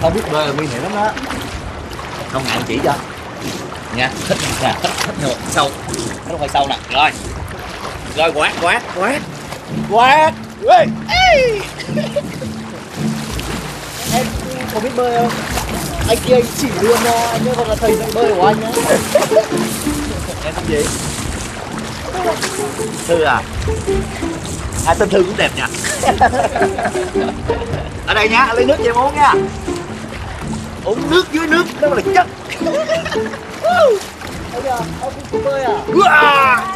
Không biết bơi là nguy hiểm lắm đó. Không ngại chỉ cho. Nha, thích nè, thích nè, sâu. Nó phải sâu nè, rồi. Rồi quát. Ê. Em không biết bơi không? Anh kia anh chỉ luôn nha, anh nhớ còn là thầy dạy bơi của anh nhá. Em làm gì? Thư à? À, tên Thư cũng đẹp nha. Ở đây nha, lấy nước cho em uống nha. Uống nước dưới nước, đó là chất. Bây giờ, ông cũng bơi à?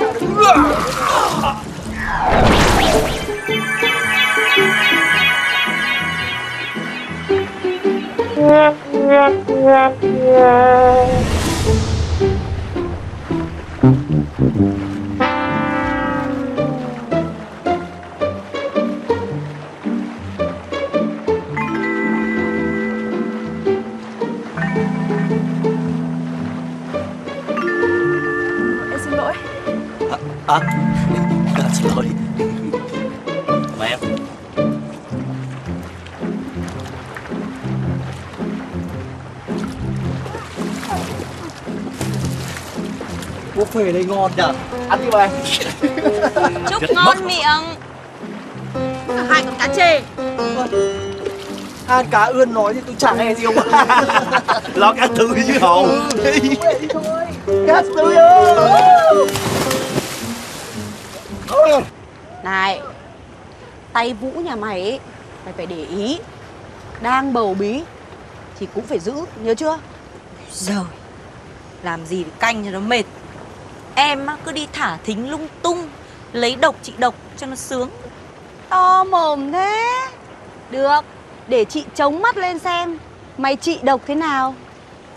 Xin lỗi. Cảm em. Bố phê đây ngon nhờ. Ăn đi bà. Chúc ngon miệng. Hai con cá chê. Ăn cá ươn nói thì tôi chẳng nghe gì không. Lo cá Tư chứ hồn. Cá Tư ơi. Này, tay Vũ nhà mày ấy, mày phải để ý. Đang bầu bí thì cũng phải giữ, nhớ chưa? Rồi, làm gì canh cho nó mệt. Em cứ đi thả thính lung tung, lấy độc chị độc cho nó sướng. To mồm thế. Được, để chị chống mắt lên xem mày chị độc thế nào.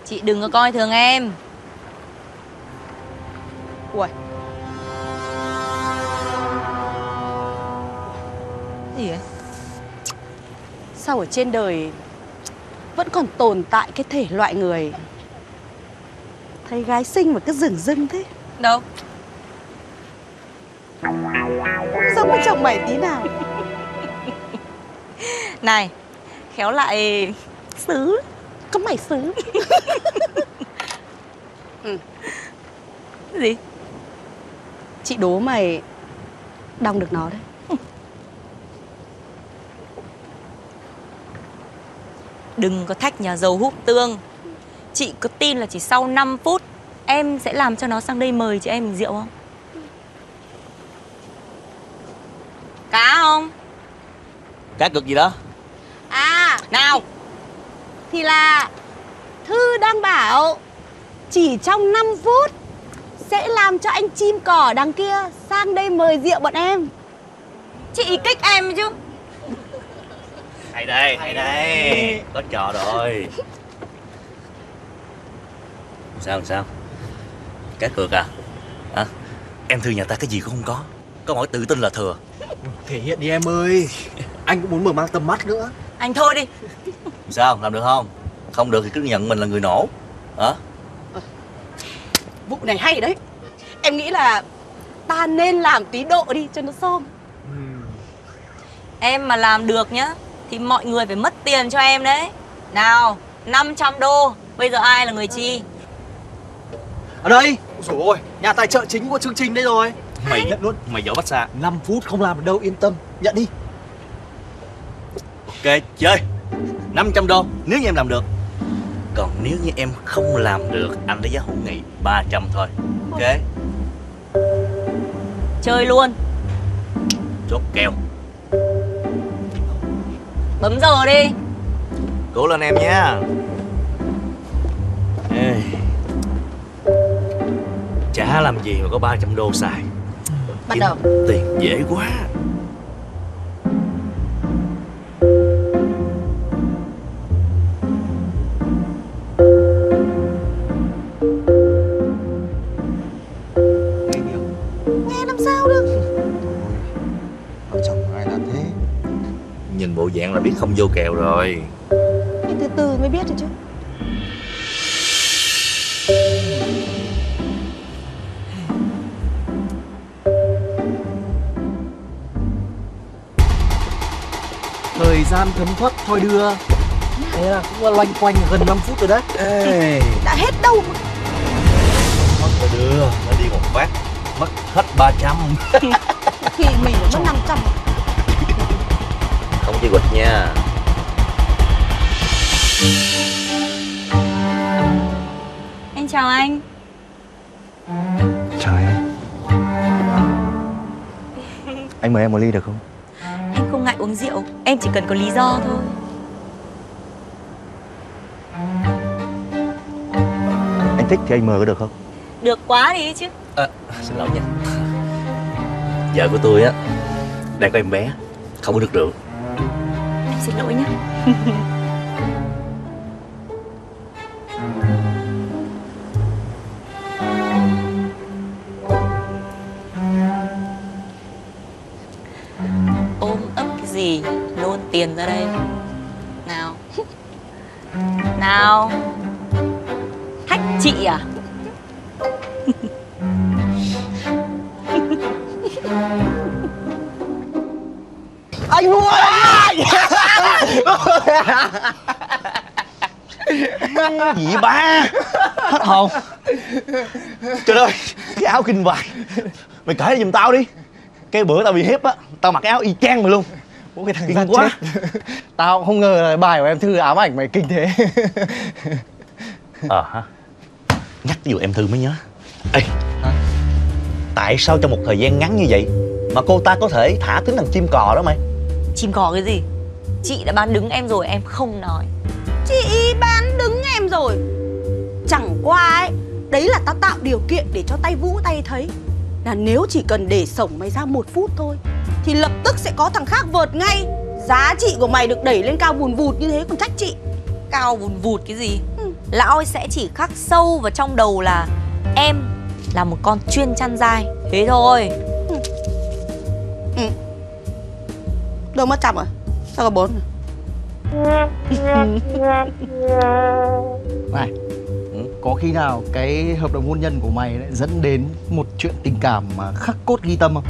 Chị đừng có coi thường em. Ui, gì ấy? Sao ở trên đời vẫn còn tồn tại cái thể loại người thấy gái xinh mà cứ dửng dưng thế? Đâu? Sao có chồng mày tí nào? Này, khéo lại xứ. Có mày xứ. Ừ. Gì? Chị đố mày đong được nó đấy. Đừng có thách nhà giàu hút tương. Chị có tin là chỉ sau 5 phút em sẽ làm cho nó sang đây mời chị em mình rượu không? Cá không? Cá cực gì đó? À, nào. Thì là Thư đang bảo chỉ trong 5 phút sẽ làm cho anh chim cỏ đằng kia sang đây mời rượu bọn em. Chị kích em chứ. Hay đây, có trò rồi. Sao? Cá cược à? Hả? Em Thư nhà ta cái gì cũng không có. Có mỗi tự tin là thừa. Thể hiện đi em ơi. Anh cũng muốn mở mang tầm mắt nữa. Anh thôi đi. Sao? Làm được không? Không được thì cứ nhận mình là người nổ. Hả? Vụ này hay đấy. Em nghĩ là ta nên làm tí độ đi cho nó xôm. Em mà làm được nhá thì mọi người phải mất tiền cho em đấy. Nào, 500 đô. Bây giờ ai là người chi? Ở đây. Ôi dồi ôi, nhà tài trợ chính của chương trình đây rồi. Mày nhận luôn, mày giấu bắt xa. 5 phút không làm được đâu, yên tâm. Nhận đi. Ok, chơi 500 đô nếu như em làm được. Còn nếu như em không làm được, anh lấy giá hữu nghị 300 thôi. Ok. Chơi luôn. Chốt kèo. Bấm giờ đi. Cố lên em nhé. Ê, chả làm gì mà có 300 đô xài. Bắt đầu. Tiền dễ quá. Nghe làm sao được. Vợ chồng ai làm thế? Nhìn bộ dạng là biết không vô kèo rồi. Thì từ từ mới biết được chứ. Thời gian thấm thoát thôi đưa. Thế là cũng loanh quanh gần 5 phút rồi đấy. Ê. Đã hết đâu mà. Mất cả đứa, nó đi một phát mất hết 300. Thì mình cũng mất 500. Không chơi quật nha. Em chào anh. Chào em. Anh mời em một ly được không? Anh không ngại uống rượu, em chỉ cần có lý do thôi. Anh thích thì anh mời có được không? Được quá đi chứ. À, xin lỗi nha. Vợ của tôi á đang có em bé, không có được rượu. Em xin lỗi nhá. Luôn tiền ra đây. Nào. Nào. Thách chị à? Anh mua đấy. Gì ba? Hết hồn. Trời ơi, cái áo kinh vãi. Mày cởi giùm tao đi. Cái bữa tao bị hiếp á, tao mặc áo y chang mày luôn. Ủa, cái thằng kinh quá. Tao không ngờ là bài của em Thư ám ảnh mày kinh thế. Hả? Nhắc vụ em Thư mới nhớ. Ê, tại sao trong một thời gian ngắn như vậy mà cô ta có thể thả tính thằng chim cò đó mày? Chim cò cái gì? Chị đã bán đứng em rồi, em không nói. Chị bán đứng em rồi. Chẳng qua ấy, đấy là tao tạo điều kiện để cho tay Vũ tay thấy. Là nếu chỉ cần để sổng mày ra 1 phút thôi thì lập tức sẽ có thằng khác vợt ngay. Giá trị của mày được đẩy lên cao vùn vụt như thế còn trách chị. Cao vùn vụt cái gì? Lão ấy sẽ chỉ khắc sâu vào trong đầu là em là một con chuyên chăn dai. Thế thôi. Đâu mất 100 rồi? Sao có 4 rồi? Này, có khi nào cái hợp đồng hôn nhân của mày lại dẫn đến một chuyện tình cảm mà khắc cốt ghi tâm không?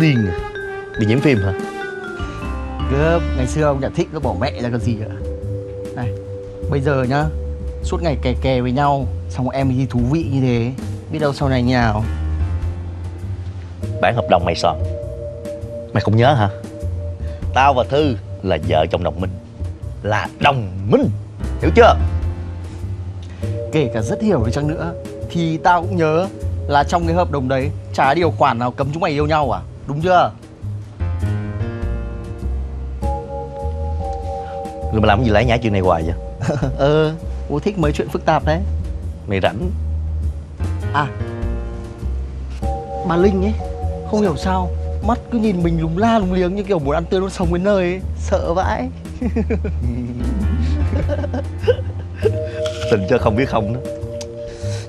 Điên à? Bị nhiễm phim hả? Gớp, ngày xưa ông đã thích nó bỏ mẹ ra còn gì nữa. Này, bây giờ nhá, suốt ngày kè kè với nhau, xong em đi thú vị như thế, biết đâu sau này như nào. Bản hợp đồng mày soạn. Mày không nhớ hả? Tao và Thư là vợ chồng đồng minh. Là đồng minh, hiểu chưa? Kể cả rất hiểu đi chăng nữa thì tao cũng nhớ là trong cái hợp đồng đấy chả điều khoản nào cấm chúng mày yêu nhau à? Đúng chưa? Rồi mà làm gì lái nhái chuyện này hoài vậy? Bố thích mấy chuyện phức tạp đấy. Mày rảnh. À, bà Linh ấy, không hiểu sao mắt cứ nhìn mình lúng la lúng liếng như kiểu muốn ăn tươi luôn sống đến nơi ấy. Sợ vãi. Tình cho không biết không đó.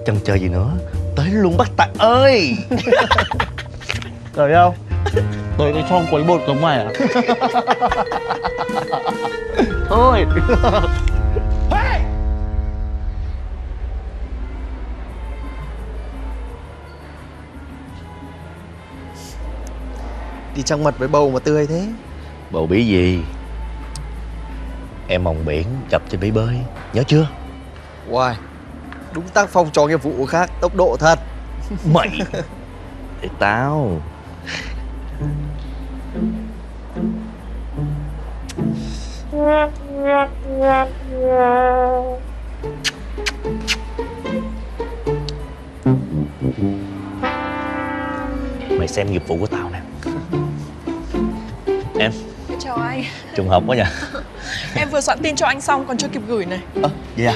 Chẳng chơi gì nữa, tới luôn bắt tạc ơi. Rồi đâu? Tới cái phong quấy bột giống mày à? Thôi. Hey! Đi trăng mật với bầu mà tươi thế. Bầu bí gì? Em mòng biển chập trên bể bơi, nhớ chưa? Wow, đúng tác phong trò nghiệp vụ khác, tốc độ thật. Mày. Để tao. Mày xem nghiệp vụ của tao nè. Em. Chào anh. Trùng hợp quá nhỉ. Em vừa soạn tin cho anh xong còn chưa kịp gửi này. Ơ, vậy à?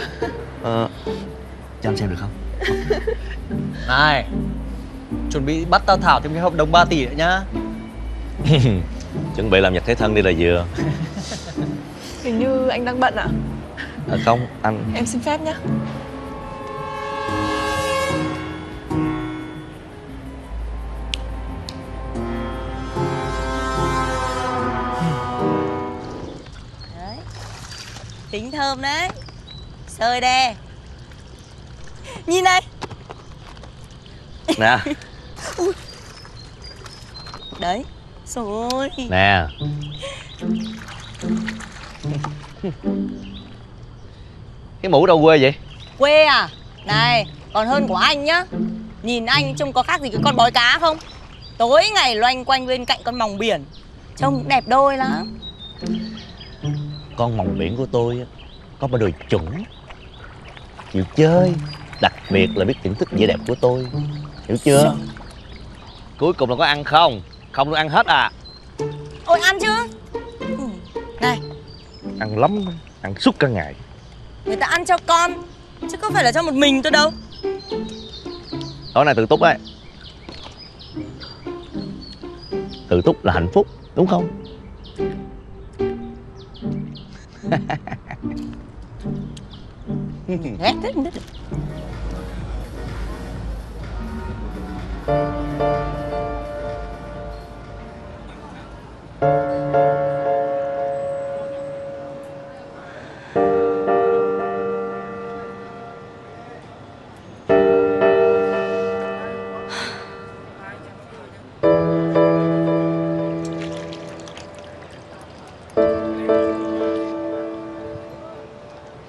Cho anh xem được không? Này, chuẩn bị bắt tao thảo thêm cái hợp đồng 3 tỷ nữa nhá. Chuẩn bị làm nhạc thế thân đi là vừa. Hình như anh đang bận ạ? À, không, anh... Em xin phép nhá. Đấy. Tính thơm đấy. Sơi đe. Nhìn này. Nè. Đấy. Rồi. Nè. Cái mũ đâu quê vậy? Quê à? Này, còn hơn của anh nhá. Nhìn anh trông có khác gì cái con bói cá không? Tối ngày loanh quanh bên cạnh con mòng biển, trông đẹp đôi lắm. Con mòng biển của tôi có ba đôi chuẩn, chịu chơi, đặc biệt là biết thưởng thức vẻ đẹp của tôi, hiểu chưa? Cuối cùng là có ăn không? Không được ăn hết à? Ôi ăn chứ. Này, ăn lắm, ăn suốt cả ngày. Người ta ăn cho con chứ có phải là cho một mình tôi đâu. Tối nay tự túc đấy. Tự túc là hạnh phúc, đúng không? Ghét thế.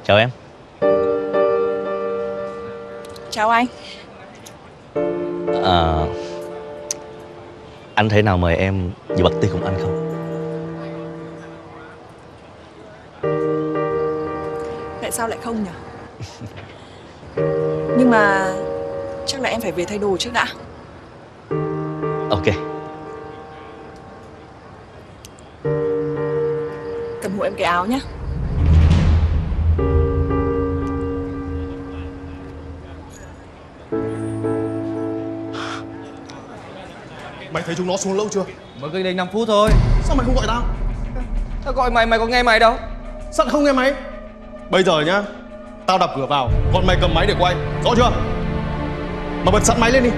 Chào em. Chào anh. Anh thể nào mời em về bật tí cùng anh không? Tại sao lại không nhỉ? Nhưng mà chắc là em phải về thay đồ trước đã. Ok. Cầm hộ em cái áo nhé. Mày thấy chúng nó xuống lâu chưa? Mới cách đây 5 phút thôi. Sao mày không gọi tao? Tao gọi mày, mày có nghe mày đâu. Sẵn không nghe máy. Bây giờ nhá, tao đập cửa vào, còn mày cầm máy để quay, rõ chưa? Mà bật sẵn máy lên đi.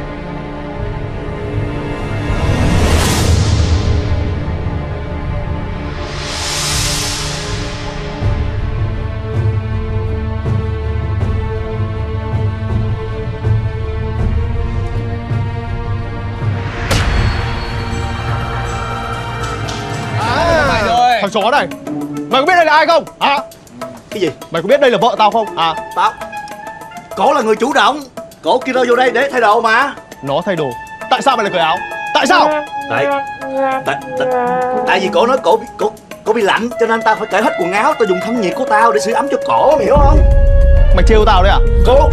Chó này, mày có biết đây là ai không hả? À? Cái gì? Mày có biết đây là vợ tao không? À, tao. Cổ là người chủ động. Cổ kia nó vô đây để thay đồ mà. Nó thay đồ. Tại sao mày lại cởi áo? Tại sao? Tại vì cổ nói cổ bị lạnh cho nên tao phải cởi hết quần áo. Tao dùng thân nhiệt của tao để sưởi ấm cho cổ, mày hiểu không? Mày trêu tao đấy à? Cô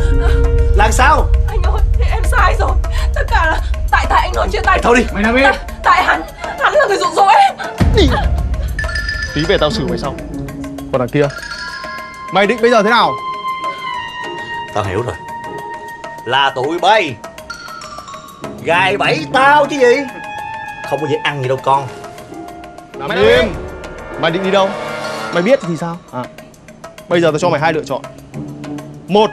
làm sao? Anh ơi, thì em sai rồi. Tất cả là tại anh nói chia tay. Thôi đi. Mày làm đi. Tại hắn là người dụ dỗ em. Đi. Tí về tao xử mày sau. Còn đằng kia, mày định bây giờ thế nào? Tao hiểu rồi. Là tụi bay gài bẫy tao chứ gì. Không có gì ăn gì đâu con. Làm im. Mày định đi đâu? Mày biết thì sao? À, bây giờ tao cho mày hai lựa chọn. Một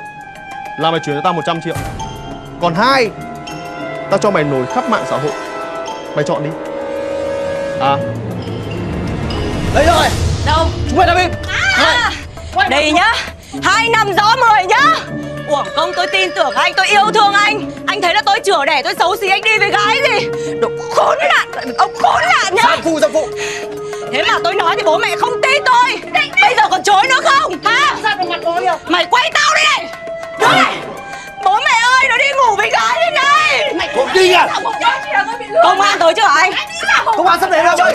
là mày chuyển cho tao 100 triệu. Còn hai, tao cho mày nổi khắp mạng xã hội. Mày chọn đi. À, đấy rồi. Đâu? Chúng mày làm im. Đây nhá, 2 năm rõ 10 nhá. Uổng công tôi tin tưởng anh, tôi yêu thương anh. Anh thấy là tôi chửa đẻ, tôi xấu xí, anh đi với gái gì? Đồ khốn nạn, ông khốn nạn nhá. Sao phụ. Thế mà tôi nói thì bố mẹ không tin tôi. Bây giờ còn chối nữa không? Hả? Mày quay tao đi này. Đây. Bố mẹ ơi, nó đi ngủ với gái đi này. Mày cũng đi à? Công an tới chưa anh? Công an sắp đến đâu rồi?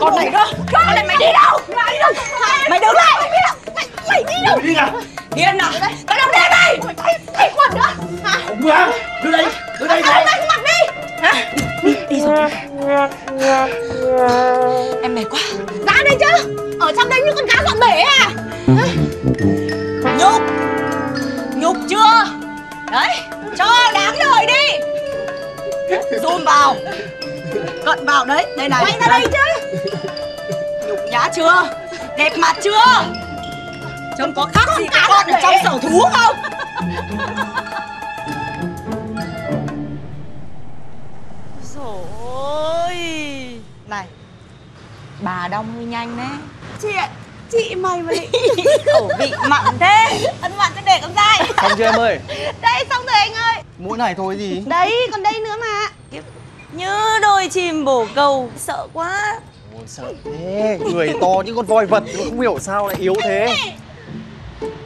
Con này đó, con này mày đi đâu? Mày đứng lại. Mày đi đâu? Điên à? Tao đang đêm đây. Mày quần đó. Không ra. Đưa đây. Mày mặc đi. Đi rồi. Em mệt quá. Ra đây chứ. Ở trong đây như con cá dọn bể à? Nhục chưa? Đấy, cho đáng lời đi. Zoom vào, cận vào đấy, đây này. Quay ra đây chứ. Nhục nhã chưa? Đẹp mặt chưa? Trông có khác gì cái con ở trong sở thú không? Dồi ôi. Này, bà đông hơi nhanh đấy. Chị mày mà khẩu vị mặn thế. Ăn mặn cho để con dai. Xong chưa em ơi? Đây xong rồi anh ơi. Mỗi này thôi gì? Đấy còn đây nữa mà. Như đôi chim bồ câu. Sợ quá. Ôi sợ thế, người to như con voi vật nhưng không hiểu sao lại yếu thế.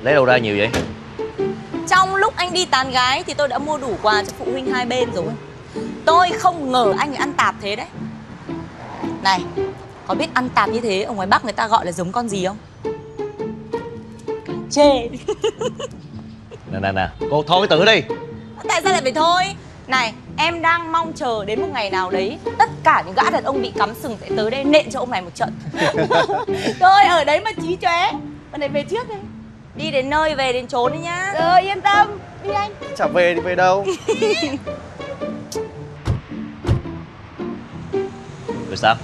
Lấy đâu ra nhiều vậy? Trong lúc anh đi tán gái thì tôi đã mua đủ quà cho phụ huynh hai bên rồi. Tôi không ngờ anh lại ăn tạp thế đấy. Này, có biết ăn tạp như thế ở ngoài Bắc người ta gọi là giống con gì không? Chê. Nè, cô thôi cái tử đi. Tại sao lại phải thôi? Này, em đang mong chờ đến một ngày nào đấy tất cả những gã đàn ông bị cắm sừng sẽ tới đây nện cho ông này một trận. Thôi ở đấy mà chí chóe. Con này về trước đi. Đi đến nơi về đến chốn đi nhá. Rồi yên tâm, đi anh. Chả về thì về đâu. Rồi sao?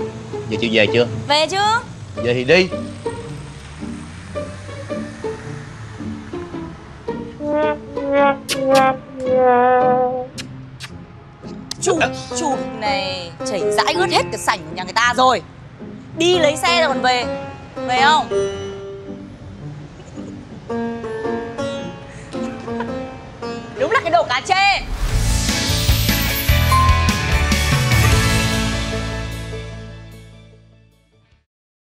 Giờ chị về chưa? Về chứ. Về thì đi. Chụp này chảy dãi ướt hết cả sảnh của nhà người ta rồi. Đi lấy xe rồi còn về. Về không? Đúng là cái đồ cá chê.